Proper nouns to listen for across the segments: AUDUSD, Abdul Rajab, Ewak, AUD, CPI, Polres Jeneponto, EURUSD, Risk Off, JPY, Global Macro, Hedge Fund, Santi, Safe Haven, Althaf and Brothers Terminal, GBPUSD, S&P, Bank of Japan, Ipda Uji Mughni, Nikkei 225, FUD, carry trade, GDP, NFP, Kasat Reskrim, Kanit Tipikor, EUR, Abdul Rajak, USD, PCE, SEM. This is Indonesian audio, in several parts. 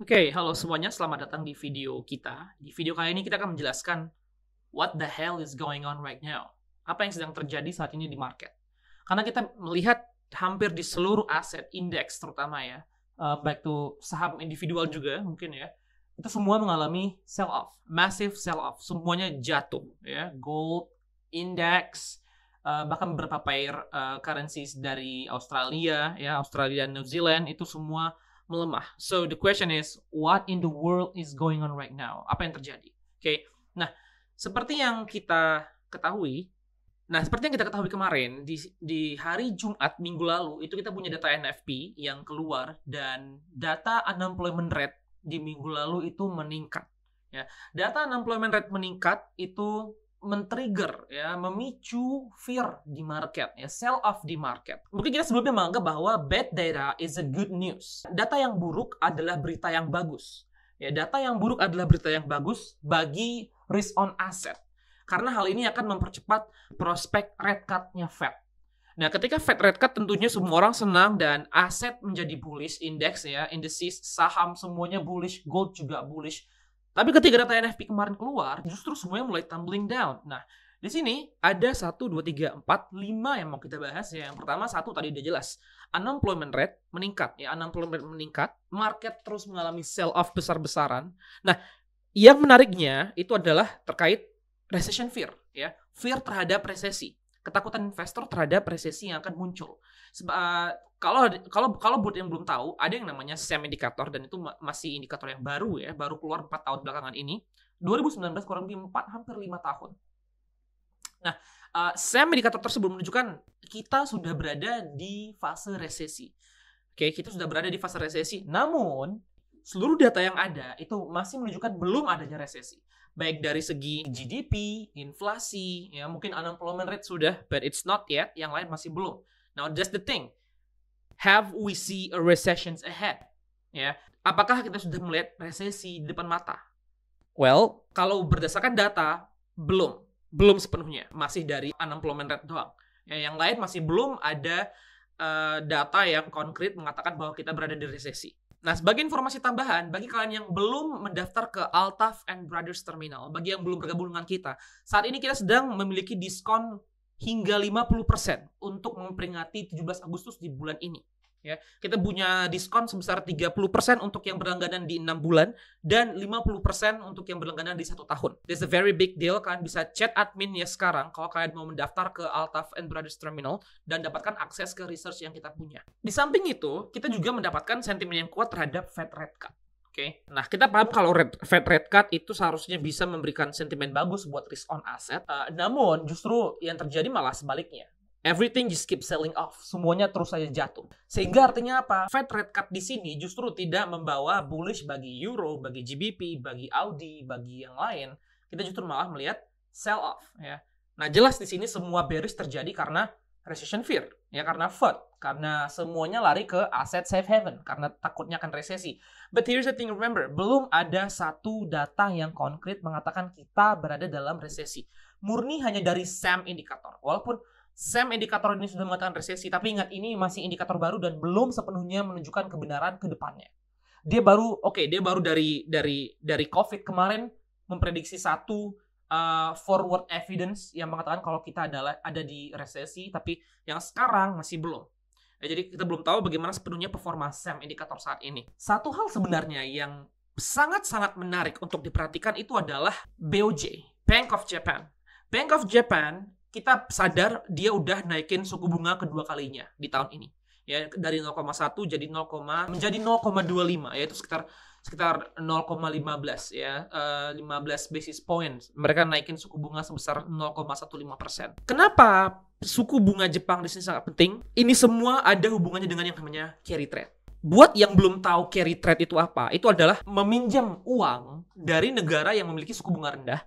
Oke, halo semuanya, selamat datang di video kita. Di video kali ini kita akan menjelaskan what the hell is going on right now. Apa yang sedang terjadi saat ini di market. Karena kita melihat hampir di seluruh aset, indeks terutama ya, baik itu saham individual juga mungkin ya, itu semua mengalami sell off, massive sell off, semuanya jatuh ya, gold, indeks, bahkan beberapa pair currencies dari Australia ya, Australia dan New Zealand itu semua melemah. So the question is, what in the world is going on right now? Apa yang terjadi? Oke. Nah, seperti yang kita ketahui kemarin di hari Jumat minggu lalu itu kita punya data NFP yang keluar dan data unemployment rate di minggu lalu itu meningkat. Ya, data unemployment rate meningkat itu men-trigger ya, memicu fear di market ya, sell off di market. Mungkin kita sebelumnya menganggap bahwa bad data is a good news. Data yang buruk adalah berita yang bagus. Ya, data yang buruk adalah berita yang bagus bagi risk on asset. Karena hal ini akan mempercepat prospek rate cut-nya Fed. Nah, ketika Fed rate cut tentunya semua orang senang dan aset menjadi bullish, indeks ya, indices, saham semuanya bullish, gold juga bullish. Tapi ketika data NFP kemarin keluar, justru semuanya mulai tumbling down. Nah, di sini ada 1, 2, 3, 4, 5 yang mau kita bahas. Ya. Yang pertama, 1 tadi udah jelas. Unemployment rate meningkat. Ya, unemployment rate meningkat. Market terus mengalami sell-off besar-besaran. Nah, yang menariknya itu adalah terkait recession fear. Ya. Fear terhadap resesi. Ketakutan investor terhadap resesi yang akan muncul. Kalau buat yang belum tahu, ada yang namanya SEM indikator, dan itu masih indikator yang baru ya, baru keluar 4 tahun belakangan ini. 2019 kurang lebih 4, hampir 5 tahun. Nah, SEM indikator tersebut menunjukkan kita sudah berada di fase resesi. Oke, kita sudah berada di fase resesi, namun seluruh data yang ada itu masih menunjukkan belum adanya resesi. Baik dari segi GDP, inflasi, ya mungkin unemployment rate sudah, but it's not yet, yang lain masih belum. Now, that's the thing. Have we see a recession ahead? Ya, apakah kita sudah melihat resesi di depan mata? Well, kalau berdasarkan data, belum sepenuhnya, masih dari unemployment rate doang. Ya, yang lain masih belum ada data yang konkret mengatakan bahwa kita berada di resesi. Nah, sebagai informasi tambahan, bagi kalian yang belum mendaftar ke Althaf and Brothers Terminal, bagi yang belum bergabung dengan kita, saat ini kita sedang memiliki diskon hingga 50% untuk memperingati 17 Agustus di bulan ini. Ya, kita punya diskon sebesar 30% untuk yang berlangganan di 6 bulan dan 50% untuk yang berlangganan di 1 tahun. That's a very big deal. Kalian bisa chat admin ya sekarang kalau kalian mau mendaftar ke Althaf and Brothers Terminal dan dapatkan akses ke research yang kita punya. Di samping itu, kita juga mendapatkan sentimen yang kuat terhadap Fed rate cut. Oke. Nah, kita paham kalau Fed rate cut itu seharusnya bisa memberikan sentimen bagus buat risk on asset. Namun justru yang terjadi malah sebaliknya. Everything just keep selling off. Semuanya terus saja jatuh. Sehingga artinya apa? Fed rate cut di sini justru tidak membawa bullish bagi euro, bagi GBP, bagi AUD, bagi yang lain. Kita justru malah melihat sell off. Ya. Nah jelas di sini semua bearish terjadi karena recession fear, ya karena FUD, karena semuanya lari ke aset safe haven, karena takutnya akan resesi. But here's the thing, remember, belum ada satu data yang konkret mengatakan kita berada dalam resesi. Murni hanya dari SEM indikator. Walaupun SEM indikator ini sudah mengatakan resesi, tapi ingat ini masih indikator baru dan belum sepenuhnya menunjukkan kebenaran ke depannya. Dia baru, dia baru dari COVID kemarin memprediksi satu forward evidence yang mengatakan kalau kita ada di resesi, tapi yang sekarang masih belum. Ya, jadi kita belum tahu bagaimana sepenuhnya performa SEM indikator saat ini. Satu hal sebenarnya yang sangat-sangat menarik untuk diperhatikan itu adalah BOJ, Bank of Japan. Bank of Japan kita sadar dia udah naikin suku bunga kedua kalinya di tahun ini. Ya, dari 0,1 jadi 0,25, yaitu sekitar 0,15 ya, 15 basis points. Mereka naikin suku bunga sebesar 0,15%. Kenapa suku bunga Jepang di sini sangat penting? Ini semua ada hubungannya dengan yang namanya carry trade. Buat yang belum tahu carry trade itu apa, itu adalah meminjam uang dari negara yang memiliki suku bunga rendah.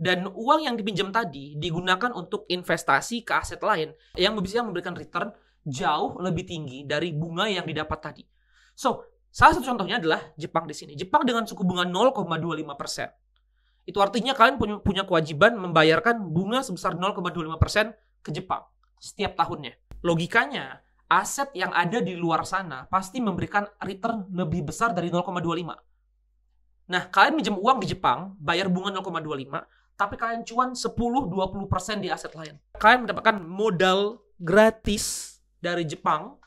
Dan uang yang dipinjam tadi digunakan untuk investasi ke aset lain yang bisa memberikan return jauh lebih tinggi dari bunga yang didapat tadi. So, salah satu contohnya adalah Jepang di sini. Jepang dengan suku bunga 0,25%. Itu artinya kalian punya kewajiban membayarkan bunga sebesar 0,25% ke Jepang setiap tahunnya. Logikanya, aset yang ada di luar sana pasti memberikan return lebih besar dari 0,25. Nah, kalian minjem uang di Jepang, bayar bunga 0,25, tapi kalian cuan 10-20% di aset lain. Kalian mendapatkan modal gratis dari Jepang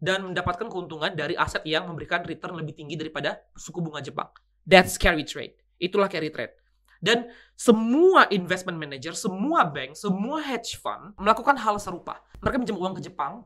dan mendapatkan keuntungan dari aset yang memberikan return lebih tinggi daripada suku bunga Jepang. That's carry trade. Itulah carry trade. Dan semua investment manager, semua bank, semua hedge fund melakukan hal serupa. Mereka minjem uang ke Jepang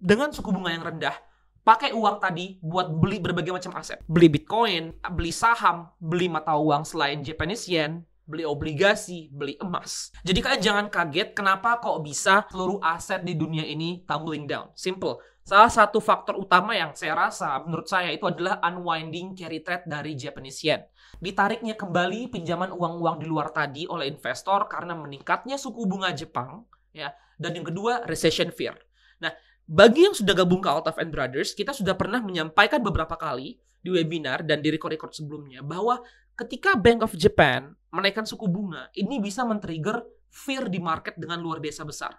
dengan suku bunga yang rendah, pakai uang tadi buat beli berbagai macam aset. Beli Bitcoin, beli saham, beli mata uang selain Japanese yen, beli obligasi, beli emas. Jadi kalian jangan kaget kenapa kok bisa seluruh aset di dunia ini tumbling down. Simple. Salah satu faktor utama yang saya rasa menurut saya itu adalah unwinding carry trade dari Japanese yen. Ditariknya kembali pinjaman uang-uang di luar tadi oleh investor karena meningkatnya suku bunga Jepang, ya. Dan yang kedua, recession fear. Nah, bagi yang sudah gabung ke Althaf and Brothers, kita sudah pernah menyampaikan beberapa kali di webinar dan di record-record sebelumnya bahwa ketika Bank of Japan menaikkan suku bunga, ini bisa men-trigger fear di market dengan luar biasa besar.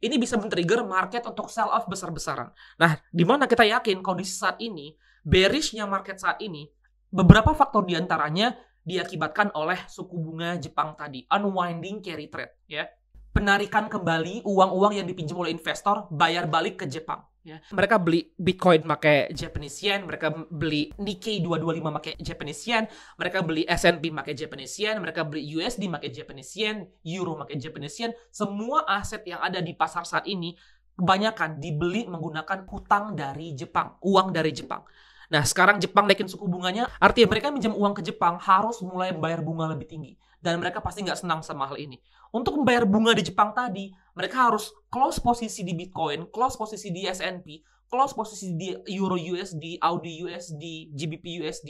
Ini bisa men-trigger market untuk sell-off besar-besaran. Nah, di mana kita yakin kondisi saat ini, bearish-nya market saat ini, beberapa faktor diantaranya diakibatkan oleh suku bunga Jepang tadi, unwinding carry trade, ya. Penarikan kembali uang-uang yang dipinjam oleh investor, bayar balik ke Jepang, ya. Mereka beli Bitcoin pakai Japanese yen, mereka beli Nikkei 225 pakai Japanese yen, mereka beli S&P pakai Japanese yen, mereka beli USD pakai Japanese yen, euro pakai Japanese yen. Semua aset yang ada di pasar saat ini kebanyakan dibeli menggunakan hutang dari Jepang, uang dari Jepang. Nah, sekarang Jepang naikin suku bunganya, artinya mereka minjem uang ke Jepang harus mulai bayar bunga lebih tinggi. Dan mereka pasti nggak senang sama hal ini. Untuk membayar bunga di Jepang tadi, mereka harus close posisi di Bitcoin, close posisi di S&P, close posisi di EURUSD, AUDUSD, GBPUSD,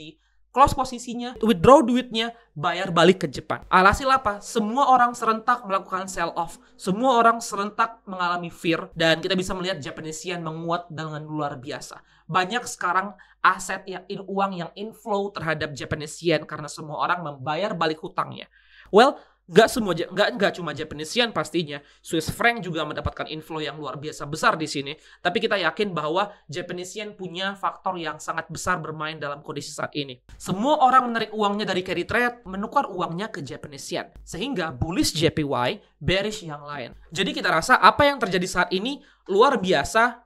close posisinya, withdraw duitnya, bayar balik ke Jepang. Alhasil apa? Semua orang serentak melakukan sell off. Semua orang serentak mengalami fear. Dan kita bisa melihat Japanese yen menguat dengan luar biasa. Banyak sekarang aset yang uang yang inflow terhadap Japanese yen karena semua orang membayar balik hutangnya. Well, nggak cuma Japanese yen pastinya. Swiss franc juga mendapatkan inflow yang luar biasa besar di sini. Tapi kita yakin bahwa Japanese yen punya faktor yang sangat besar bermain dalam kondisi saat ini. Semua orang menarik uangnya dari carry trade, menukar uangnya ke Japanese yen. Sehingga bullish JPY, bearish yang lain. Jadi kita rasa apa yang terjadi saat ini luar biasa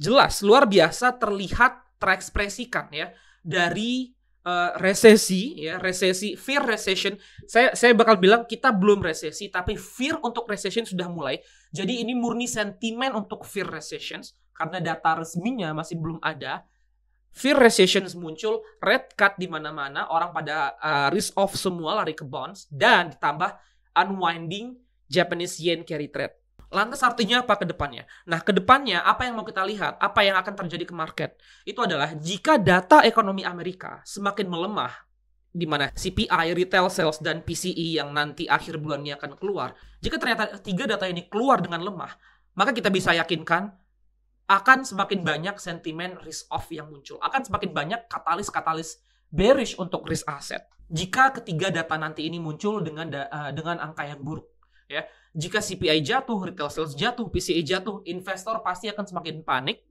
jelas, luar biasa terlihat, terekspresikan, ya, dari resesi, ya, resesi, fear recession. Saya bakal bilang kita belum resesi, tapi fear untuk recession sudah mulai. Jadi ini murni sentimen untuk fear recession karena data resminya masih belum ada. Fear recession muncul, red cut di mana-mana, orang pada risk off semua, lari ke bonds, dan ditambah unwinding Japanese yen carry trade. Lantas artinya apa ke depannya? Nah, ke depannya apa yang mau kita lihat, apa yang akan terjadi ke market? Itu adalah jika data ekonomi Amerika semakin melemah, di mana CPI, retail sales, dan PCE yang nanti akhir bulannya akan keluar, jika ternyata tiga data ini keluar dengan lemah, maka kita bisa yakinkan akan semakin banyak sentimen risk off yang muncul. Akan semakin banyak katalis-katalis bearish untuk risk asset. Jika ketiga data nanti ini muncul dengan angka yang buruk, ya. Jika CPI jatuh, retail sales jatuh, PCE jatuh, investor pasti akan semakin panik.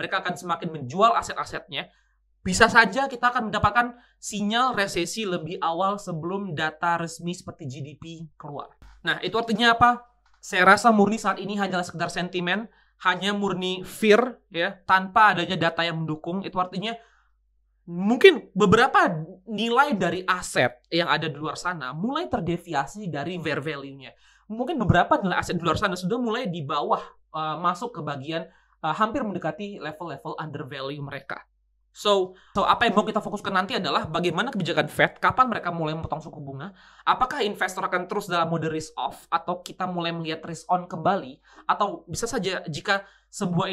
Mereka akan semakin menjual aset-asetnya. Bisa saja kita akan mendapatkan sinyal resesi lebih awal sebelum data resmi seperti GDP keluar. Nah, itu artinya apa? Saya rasa murni saat ini hanyalah sekedar sentimen, hanya murni fear, ya, tanpa adanya data yang mendukung. Itu artinya mungkin beberapa nilai dari aset yang ada di luar sana mulai terdeviasi dari fair value-nya. Mungkin beberapa nilai aset di luar sana sudah mulai di bawah, masuk ke bagian hampir mendekati level-level undervalue mereka. So apa yang mau kita fokuskan nanti adalah bagaimana kebijakan Fed, kapan mereka mulai memotong suku bunga, apakah investor akan terus dalam mode risk off, atau kita mulai melihat risk on kembali, atau bisa saja jika sebuah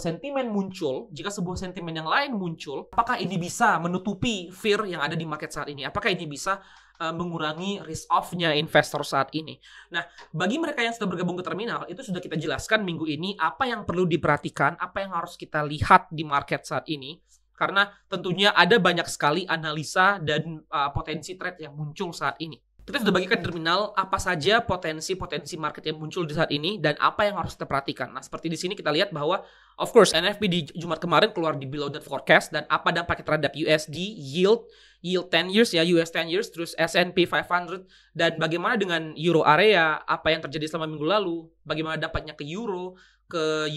sentimen muncul, jika sebuah sentimen yang lain muncul, apakah ini bisa menutupi fear yang ada di market saat ini, apakah ini bisa mengurangi risk off-nya investor saat ini. Nah, bagi mereka yang sudah bergabung ke terminal, itu sudah kita jelaskan minggu ini apa yang perlu diperhatikan, apa yang harus kita lihat di market saat ini. Karena tentunya ada banyak sekali analisa dan potensi trade yang muncul saat ini. Kita sudah bagikan terminal apa saja potensi-potensi market yang muncul di saat ini dan apa yang harus kita perhatikan. Nah, seperti di sini kita lihat bahwa of course NFP di Jumat kemarin keluar di below the forecast dan apa dampaknya terhadap USD yield 10 years ya, US 10 years, terus S&P 500 dan bagaimana dengan euro area, apa yang terjadi selama minggu lalu, bagaimana dampaknya ke euro 10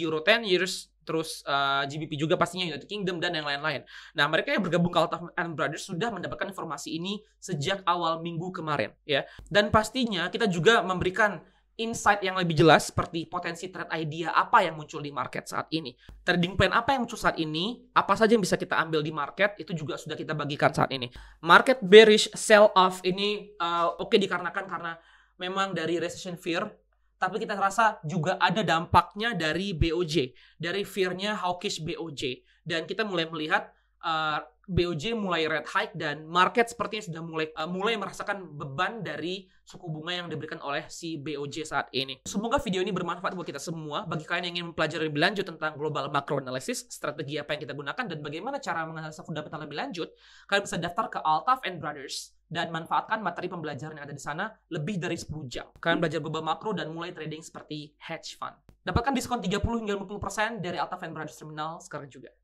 years. Terus GBP juga pastinya, United Kingdom dan yang lain-lain. Nah, mereka yang bergabung ke Althaf and Brothers sudah mendapatkan informasi ini sejak awal minggu kemarin ya. Dan pastinya kita juga memberikan insight yang lebih jelas seperti potensi trade idea apa yang muncul di market saat ini. Trading plan apa yang muncul saat ini, apa saja yang bisa kita ambil di market, itu juga sudah kita bagikan saat ini. Market bearish sell off ini oke dikarenakan karena memang dari recession fear. Tapi kita rasa juga ada dampaknya dari BOJ, dari fear-nya hawkish BOJ. Dan kita mulai melihat BOJ mulai rate hike dan market sepertinya sudah mulai merasakan beban dari suku bunga yang diberikan oleh si BOJ saat ini. Semoga video ini bermanfaat buat kita semua. Bagi kalian yang ingin mempelajari lebih lanjut tentang global macro analysis, strategi apa yang kita gunakan, dan bagaimana cara menganalisa fundamental lebih lanjut, kalian bisa daftar ke Althaf and Brothers dan manfaatkan materi pembelajaran yang ada di sana lebih dari 10 jam. Kalian belajar global makro dan mulai trading seperti hedge fund. Dapatkan diskon 30 hingga 50% dari Althaf and Brothers Terminal sekarang juga.